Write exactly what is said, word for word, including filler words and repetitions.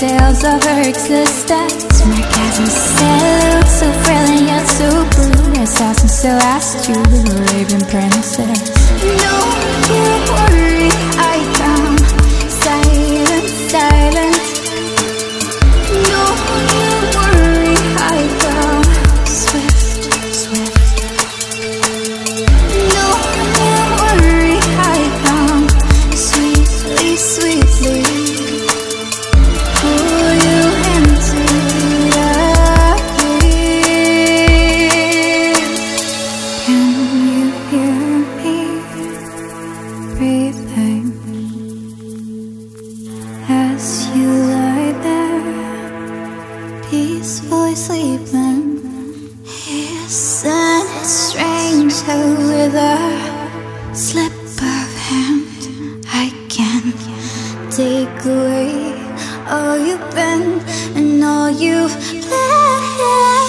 tales of her existence. Sarcasm still so brilliant yet so blue. Assassin still asked you, Arabian princess. No, you worry, I come silent, silent. No, you worry, I come swift, swift. No, you worry, I come sweetly, sweetly. As you lie there, peacefully sleeping, isn't it strange how with a slip of hand I can take away all you've been and all you've left?